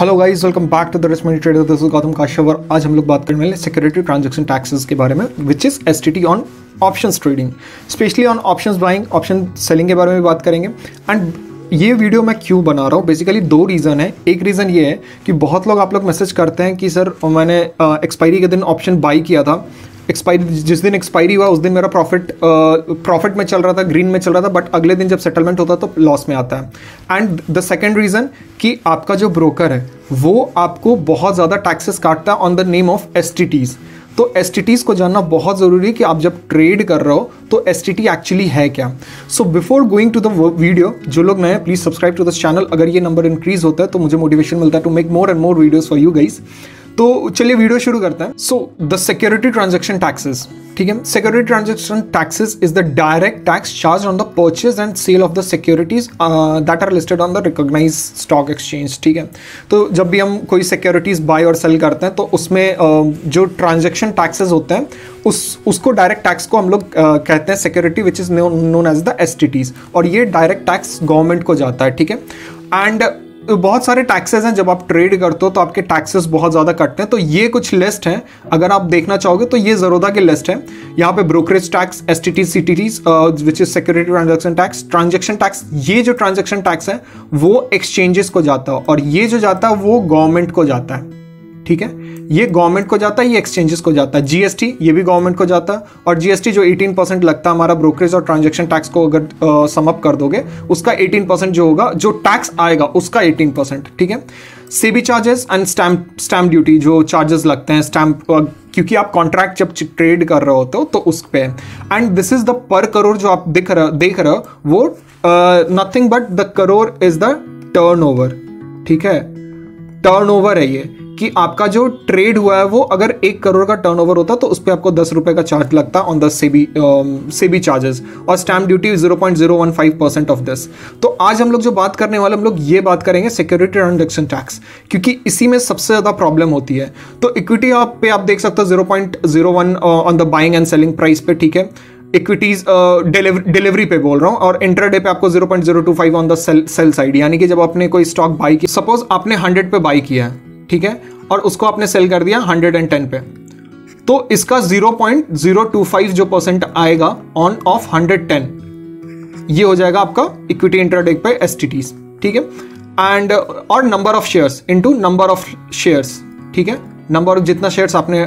Hello guys, welcome back to the rich money trader. This is Gautam Kashyap और आज हम लोग बात करने वाले सिक्योरिटी ट्रांजैक्शन टैक्सेस के बारे में, which is STT on options trading, specially on options buying, option selling के बारे में बात करेंगे। एंड ये वीडियो मैं क्यों बना रहा हूँ, बेसिकली दो रीज़न है। एक रीज़न ये है कि बहुत लोग आप लोग मैसेज करते हैं कि सर मैंने एक्सपायरी के दिन ऑप्शन बाई किया था, एक्सपायरी जिस दिन एक्सपायरी हुआ उस दिन मेरा प्रॉफिट में चल रहा था, ग्रीन में चल रहा था, बट अगले दिन जब सेटलमेंट होता है तो लॉस में आता है। एंड द सेकंड रीज़न कि आपका जो ब्रोकर है वो आपको बहुत ज़्यादा टैक्सेस काटता है on the name of STTs. तो एसटीटीज़ को जानना बहुत ज़रूरी है कि आप जब ट्रेड कर रहे हो तो एसटीटी एक्चुअली है क्या। So before going to the video, जो लोग नए please subscribe to this channel. अगर ये नंबर इंक्रीज़ होता है तो मुझे मोटिवेशन मिलता है to make more and more videos for you guys. तो चलिए वीडियो शुरू करते हैं। So the security transaction taxes, ठीक है, security transaction taxes is the direct tax charge on the purchase and sale of the securities that are listed on the recognised stock exchange, ठीक है। तो जब भी हम कोई सिक्योरिटीज बाय और सेल करते हैं तो उसमें जो ट्रांजैक्शन टैक्सेस होते हैं उसको डायरेक्ट टैक्स को हम लोग कहते हैं security, which is known as the STTs, और ये डायरेक्ट टैक्स गवर्नमेंट को जाता है, ठीक है। एंड बहुत सारे टैक्सेस हैं, जब आप ट्रेड करते हो तो आपके टैक्सेस बहुत ज़्यादा कटते हैं। तो ये कुछ लिस्ट हैं, अगर आप देखना चाहोगे तो ये ज़रोधा की लिस्ट है। यहाँ पे brokerage tax, STT, CTTs which is security transaction tax, transaction tax, ये जो ट्रांजैक्शन टैक्स है वो एक्सचेंजेस को जाता है, और ये जो जाता है वो गवर्नमेंट को जाता है, ठीक है। ये गवर्नमेंट को जाता है, ये एक्सचेंजेस को जाता है। जीएसटी ये भी गवर्नमेंट को जाता है, और जीएसटी जो 18% लगता है हमारा ब्रोकरेज और ट्रांजैक्शन टैक्स को अगर समअप कर दोगे उसका 18% जो होगा, जो टैक्स आएगा उसका 18%, ठीक है। SEBI charges and stamp duty, जो चार्जेस लगते हैं स्टैम्प क्योंकि आप कॉन्ट्रैक्ट जब ट्रेड कर रहे होते हो तो उस पे। एंड दिस इज द पर करोड़ जो आप देख रहे हो वो nothing but the crore is the turnover, ठीक है, टर्नओवर है ये कि आपका जो ट्रेड हुआ है वो अगर 1 करोड़ का टर्नओवर होता तो उस पर आपको 10 रुपये का चार्ज लगता ऑन द सेबी चार्जेस, और स्टैम्प ड्यूटी 0.015% ऑफ दिस। तो आज हम लोग जो बात करने वाले, हम लोग ये बात करेंगे सिक्योरिटी ट्रांजैक्शन टैक्स, क्योंकि इसी में सबसे ज़्यादा प्रॉब्लम होती है। तो इक्विटी आप पे आप देख सकते हो 0.01 on the buying and selling price पे, ठीक है, इक्विटीज डिलीवरी पे बोल रहा हूँ, और इंटरडे पे आपको 0.025 ऑन द सेल साइड, यानी कि जब आपने कोई स्टॉक बाई किया, सपोज आपने 100 पे बाई किया है, ठीक है, और उसको आपने सेल कर दिया 110 पे, तो इसका 0.025 जो परसेंट आएगा ऑन ऑफ 110, ये हो जाएगा आपका इक्विटी इंट्राडे पे एसटीटीज, ठीक है। एंड और number of shares into number of shares, ठीक है, नंबर ऑफ जितना शेयर्स आपने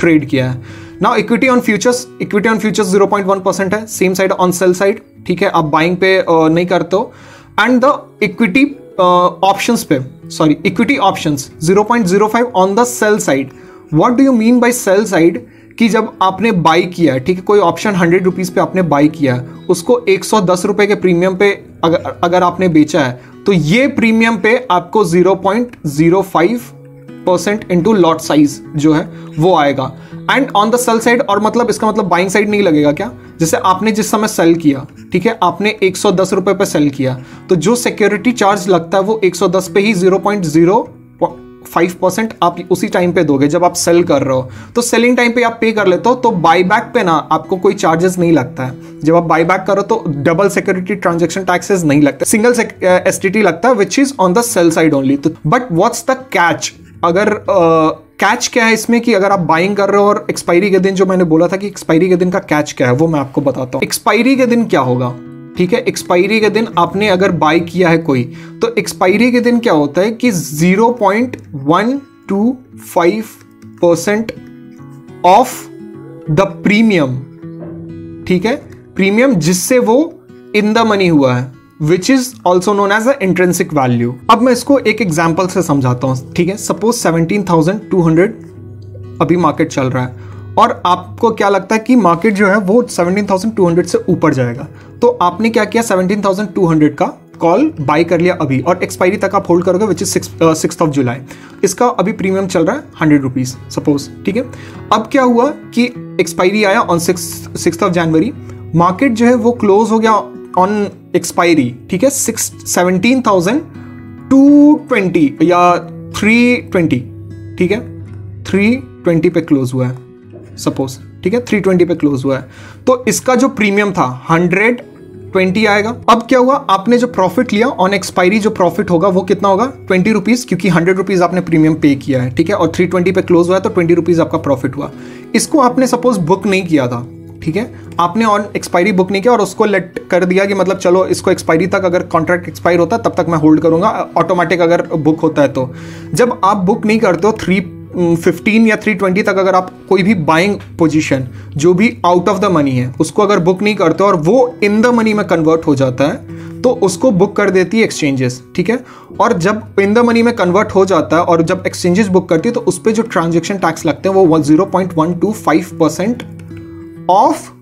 ट्रेड किया है। नाउ इक्विटी ऑन फ्यूचर्स 0.1% है, same side on sell side, ठीक है, आप बाइंग पे नहीं करते हो। एंड द इक्विटी ऑप्शंस पे, sorry equity options 0.05 on the sell side. What do you mean by sell side, कि जब आपने बाई किया है, ठीक है, कोई ऑप्शन 100 रुपीज़ पे आपने बाई किया है, उसको 110 रुपये के प्रीमियम पे अगर आपने बेचा है तो ये प्रीमियम पे आपको 0.05% इंटू लॉट साइज जो है वो आएगा। And on the sell side, और मतलब इसका मतलब बाइंग साइड नहीं लगेगा क्या, जैसे आपने जिस समय सेल किया, ठीक है, आपने 110 रुपए पर सेल किया, तो जो सिक्योरिटी चार्ज लगता है वो 110 पे ही 0.05% आप उसी टाइम पे दोगे जब आप सेल कर रहे हो। तो सेलिंग टाइम पे आप पे कर लेते हो, तो बाईबैक पे ना आपको कोई चार्जेस नहीं लगता है। जब आप बाईबैक करो तो डबल सिक्योरिटी ट्रांजैक्शन टैक्सेस नहीं लगता, सिंगल एसटीटी लगता है, which is on the sell side only. तो बट व्हाट्स द कैच, अगर कैच क्या है इसमें, कि अगर आप बाइंग कर रहे हो, और एक्सपायरी के दिन जो मैंने बोला था कि एक्सपायरी के दिन का कैच क्या है वो मैं आपको बताता हूँ। एक्सपायरी के दिन क्या होगा, ठीक है, एक्सपायरी के दिन आपने अगर बाई किया है कोई, तो एक्सपायरी के दिन क्या होता है कि 0.125% ऑफ द प्रीमियम, ठीक है, प्रीमियम जिससे वो इन द मनी हुआ है, which is also known as a intrinsic value. अब मैं इसको एक एग्जाम्पल से समझाता हूँ, ठीक है। सपोज 17,200 अभी मार्केट चल रहा है, और आपको क्या लगता है कि मार्केट जो है वो 17,200 से ऊपर जाएगा, तो आपने क्या किया, 17,200 का कॉल बाई कर लिया अभी, और एक्सपायरी तक आप होल्ड करोगे, which is 6th of July। इसका अभी प्रीमियम चल रहा है 100 रुपीज़ सपोज, ठीक है। अब क्या हुआ कि एक्सपायरी आया on 6th of January, market जो है वो क्लोज हो गया ऑन एक्सपायरी, ठीक है, 17,220 या 320, ठीक है, 320 पे क्लोज हुआ है सपोज, ठीक है, 320 पे क्लोज हुआ है। तो इसका जो प्रीमियम था 100 20 आएगा। अब क्या हुआ, आपने जो प्रॉफिट लिया ऑन एक्सपायरी जो प्रॉफिट होगा वो कितना होगा, 20 रुपीज, क्योंकि 100 रुपीज आपने प्रीमियम पे किया है, ठीक है, और 320 पे क्लोज हुआ है तो 20 रुपीज आपका प्रॉफिट हुआ। इसको आपने सपोज बुक नहीं किया था, ठीक है, आपने ऑन एक्सपायरी बुक नहीं किया और उसको लेट कर दिया कि मतलब चलो इसको एक्सपायरी तक, अगर कॉन्ट्रैक्ट एक्सपायर होता है तब तक मैं होल्ड करूंगा, ऑटोमेटिक अगर बुक होता है तो। जब आप बुक नहीं करते हो 315 या 320 तक, अगर आप कोई भी बाइंग पोजीशन जो भी आउट ऑफ द मनी है उसको अगर बुक नहीं करते और वो इन द मनी में कन्वर्ट हो जाता है तो उसको बुक कर देती है एक्सचेंजेस, ठीक है। और जब इन द मनी में कन्वर्ट हो जाता है और जब एक्सचेंजेस बुक करती है तो उस पर जो ट्रांजेक्शन टैक्स लगते हैं वो 0.125% ऑफ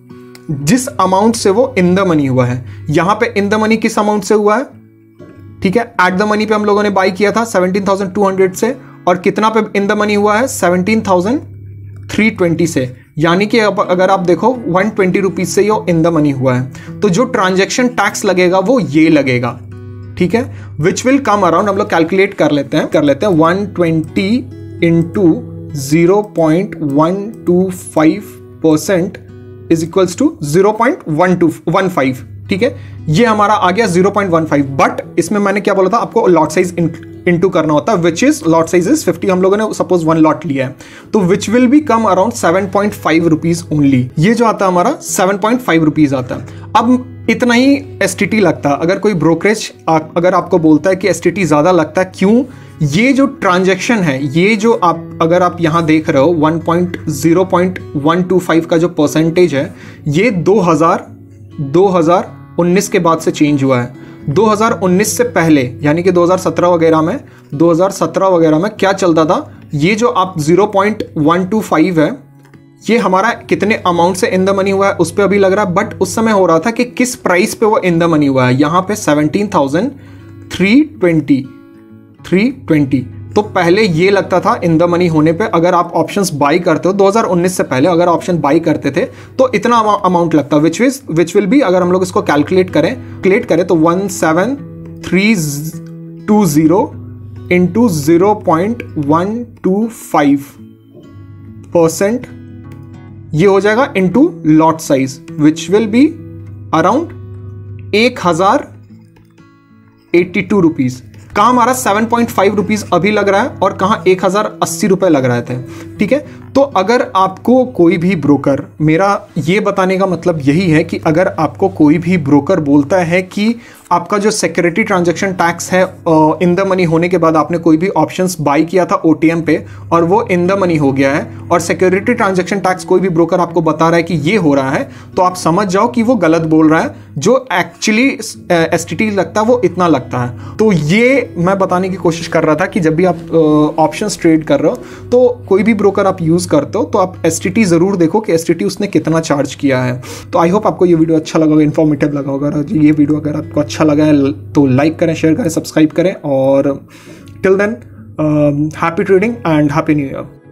जिस अमाउंट से वो इन द मनी हुआ है। यहां पे इन द मनी किस अमाउंट से हुआ है, ठीक है, एट द मनी पे हम लोगों ने बाई किया था 17,200 से, और कितना पे इन द मनी हुआ है 17,320 से, यानी कि अगर आप देखो 120 रुपीज से ये इन द मनी हुआ है। तो जो ट्रांजेक्शन टैक्स लगेगा वो ये लगेगा, ठीक है, विच विल कम अराउंड, हम लोग कैलकुलेट कर लेते हैं 120 into 0.125% इज इक्वल्स टू 0.1215, ठीक है, ये हमारा आ गया 0.15। बट इसमें मैंने क्या बोला था, आपको लॉट साइज इनटू करना होता है, which is lot size is 50, हम लोगों ने सपोज 1 लॉट लिया है, तो which will be come around 7.5 rupees only. ये जो आता है हमारा 7.5 रुपीज आता है। अब इतना ही STT लगता है। अगर कोई ब्रोकरेज अगर आपको बोलता है कि STT ज्यादा लगता है, क्यों, ये जो ट्रांजेक्शन है, ये जो आप अगर आप यहाँ देख रहे हो 0.125 का जो परसेंटेज है, ये 2019 के बाद से चेंज हुआ है। 2019 से पहले यानी कि 2017 वगैरह में क्या चलता था, ये जो आप 0.125 है ये हमारा कितने अमाउंट से इन द मनी हुआ है उस पर अभी लग रहा है, बट उस समय हो रहा था कि किस प्राइस पे वो इन द मनी हुआ है। यहाँ पे 17,320, तो पहले ये लगता था इन द मनी होने पे, अगर आप ऑप्शंस बाई करते हो 2019 से पहले, अगर ऑप्शन बाई करते थे तो इतना अमाउंट लगता, विच विल बी अगर हम लोग इसको कैलकुलेट करें तो 17,320 into 0.125% ये हो जाएगा into lot size, which will be around 1,082 rupees. कहाँ हमारा 7.5 रुपीज अभी लग रहा है और कहाँ 1,080 रुपये लग रहे थे, ठीक है। तो अगर आपको कोई भी ब्रोकर, मेरा ये बताने का मतलब यही है कि अगर आपको कोई भी ब्रोकर बोलता है कि आपका जो सिक्योरिटी ट्रांजैक्शन टैक्स है इन द मनी होने के बाद आपने कोई भी ऑप्शंस बाई किया था OTM पे और वो इन द मनी हो गया है, और सिक्योरिटी ट्रांजैक्शन टैक्स कोई भी ब्रोकर आपको बता रहा है कि ये हो रहा है, तो आप समझ जाओ कि वो गलत बोल रहा है। जो एक्चुअली STT लगता है वो इतना लगता है। तो ये मैं बताने की कोशिश कर रहा था कि जब भी आप ऑप्शंस ट्रेड कर रहे हो तो कोई भी ब्रोकर आप यूज करते हो तो आप STT जरूर देखो कि STT उसने कितना चार्ज किया है। तो आई होप आपको ये वीडियो अच्छा लगा होगा, इन्फॉर्मेटिव लगा होगा। ये वीडियो अगर आपको अच्छा लगा है तो लाइक करें, शेयर करें, सब्सक्राइब करें, और till then happy trading and happy new year.